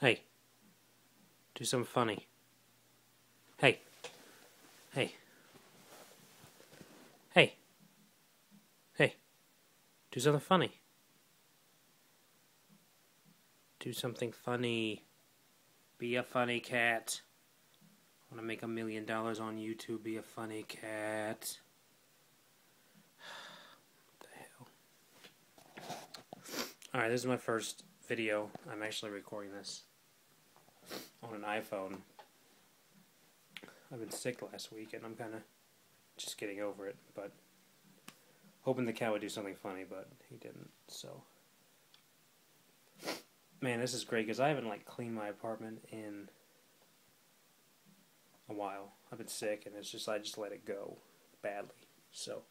Hey. Do something funny. Hey. Hey. Hey. Hey. Do something funny. Do something funny. Be a funny cat. I want to make $1 million on YouTube. Be a funny cat. What the hell? Alright, this is my first video. I'm actually recording this on an iPhone. I've been sick last week and I'm kind of just getting over it, but hoping the cat would do something funny, but he didn't, so. Man, this is great because I haven't like cleaned my apartment in a while. I've been sick and it's just I just let it go badly. So I'm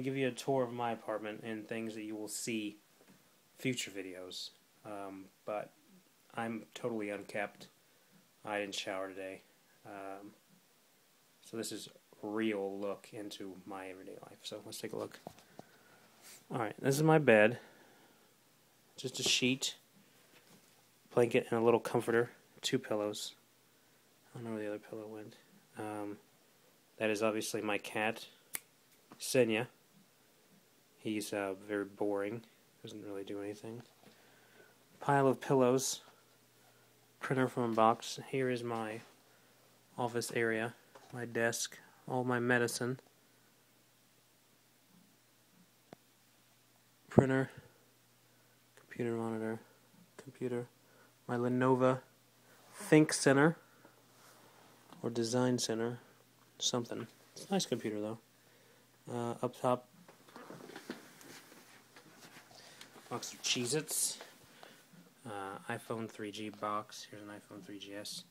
gonna give you a tour of my apartment and things that you will see future videos. But I'm totally unkept. I didn't shower today. So this is a real look into my everyday life. So let's take a look. Alright, this is my bed. Just a sheet, blanket, and a little comforter. 2 pillows. I don't know where the other pillow went. That is obviously my cat, Senya. He's very boring. Doesn't really do anything. Pile of pillows. Printer from a box. Here is my office area. My desk. All my medicine. Printer. Computer monitor. Computer. My Lenovo Think Center or Design Center, something. It's a nice computer though. Up top, box of Cheez-Its, iPhone 3G box. Here's an iPhone 3GS.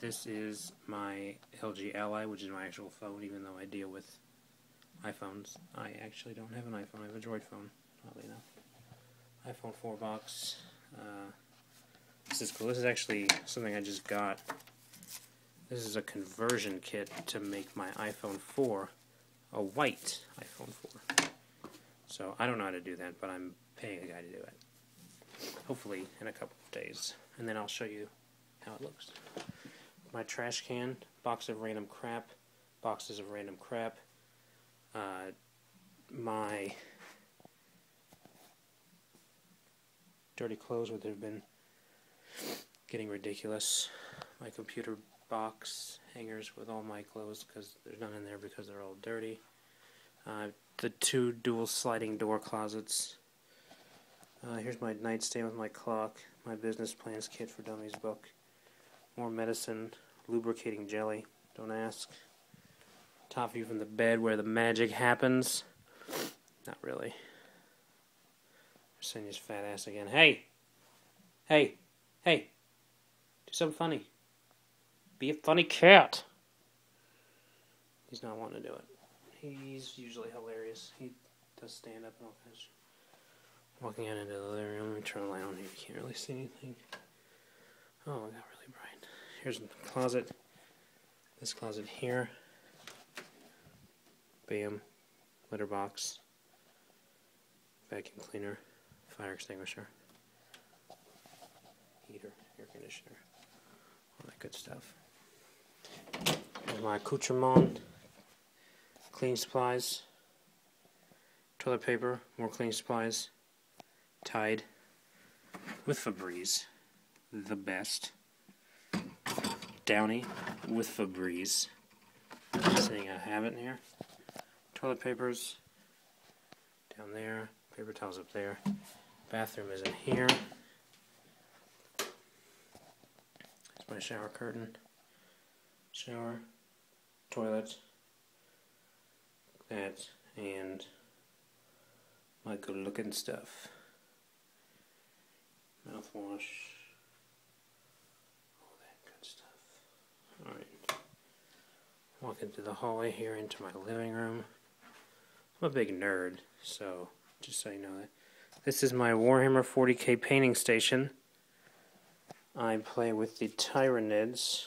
This is my LG Ally, which is my actual phone, even though I deal with iPhones. I actually don't have an iPhone, I have a Droid phone, oddly enough. iPhone 4 box. This is cool. This is actually something I just got. This is a conversion kit to make my iPhone 4 a white iPhone 4. So I don't know how to do that, but I'm paying a guy to do it. Hopefully in a couple of days. And then I'll show you how it looks. My trash can, box of random crap, boxes of random crap, my dirty clothes where they've been getting ridiculous. My computer box hangers with all my clothes because there's none in there because they're all dirty. The 2 dual sliding door closets. Here's my nightstand with my clock. My business plans kit for dummies book. More medicine. Lubricating jelly. Don't ask. Top view from the bed where the magic happens. Not really. Senya's fat ass again. Hey! Hey! Hey! Do something funny. Be a funny cat! He's not wanting to do it. He's usually hilarious. He does stand up and all kinds of shit. Walking out into the living room. Let me turn the light on here. You can't really see anything. Oh, it got really bright. Here's the closet. This closet here. Bam. Litter box. Vacuum cleaner. Fire extinguisher, heater, air conditioner, all that good stuff. Here's my accoutrement, cleaning supplies, toilet paper, more cleaning supplies, Tide, with Febreze, the best, Downy, with Febreze, seeing I have it in here, toilet papers, down there, paper towels up there. Bathroom is in here. That's my shower curtain. Shower, toilet, that, and my good looking stuff. Mouthwash, all that good stuff. Alright. Walk into the hallway here into my living room. I'm a big nerd, so just so you know that. This is my Warhammer 40k painting station. I play with the tyranids.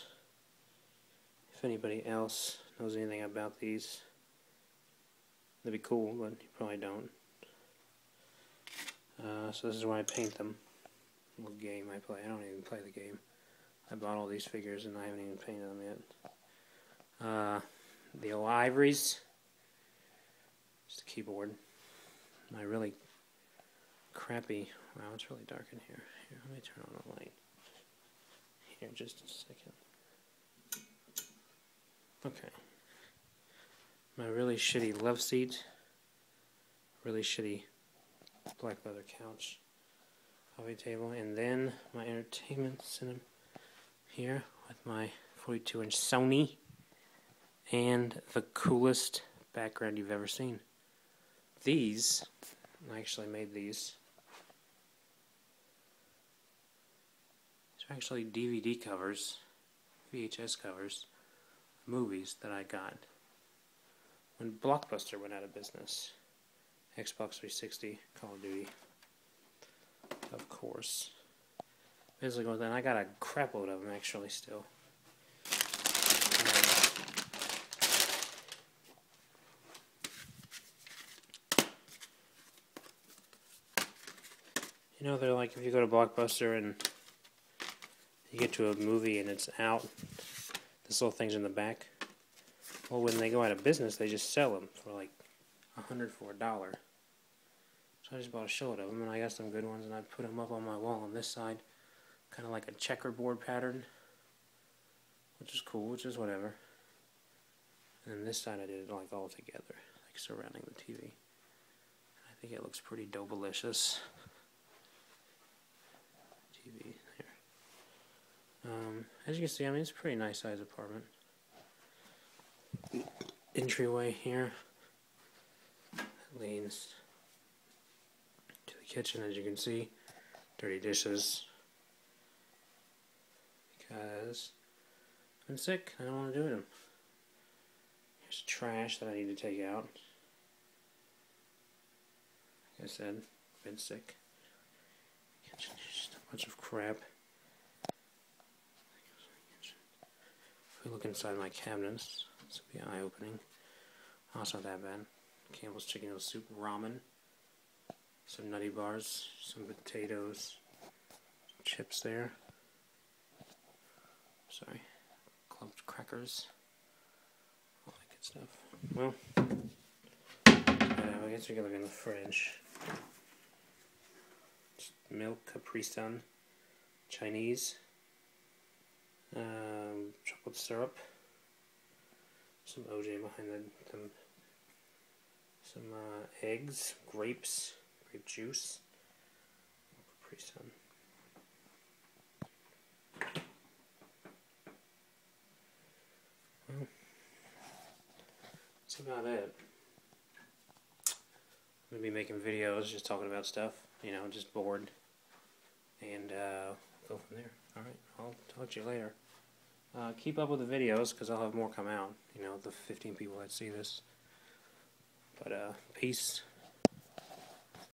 If anybody else knows anything about these, that'd be cool, but you probably don't. So this is where I paint them. what game I play. I don't even play the game. I bought all these figures and I haven't even painted them yet. The Ivories. It's the keyboard. My really crappy... Wow, it's really dark in here. Here, let me turn on the light. Here, just a second. Okay. My really shitty love seat. Really shitty black leather couch. Coffee table. And then my entertainment center here with my 42-inch Sony. And the coolest background you've ever seen. These, I actually made these. These are actually DVD covers, VHS covers, movies that I got when Blockbuster went out of business. Xbox 360, Call of Duty, of course. Basically, well, then I got a crap load of them actually still. You know, they're like if you go to Blockbuster and you get to a movie and it's out, this little thing's in the back. Well, when they go out of business, they just sell them for like $100 for $1. So I just bought a shitload of them, and I got some good ones, and I put them up on my wall on this side, kind of like a checkerboard pattern, which is cool, which is whatever. And this side I did it like all together, like surrounding the TV. I think it looks pretty dope-alicious. TV there. As you can see, I mean, it's a pretty nice sized apartment. Entryway here leans to the kitchen, as you can see. Dirty dishes because I'm sick. I don't want to do them. There's trash that I need to take out. Like I said, been sick. Kitchen. Bunch of crap. If we look inside my cabinets, this will be eye-opening. Also not that bad. Campbell's chicken noodle soup, ramen, some nutty bars, some potatoes, some chips there. Sorry, clumped crackers, all that good stuff. Well, I guess we can look in the fridge. Milk, Capri Sun, Chinese, chocolate syrup, some OJ behind some eggs, grapes, grape juice, Capri Sun. Well, that's about it. I'm going to be making videos, just talking about stuff, you know, just bored. And go from there. Alright, I'll talk to you later. Keep up with the videos, because I'll have more come out. You know, the 15 people that see this. But, peace.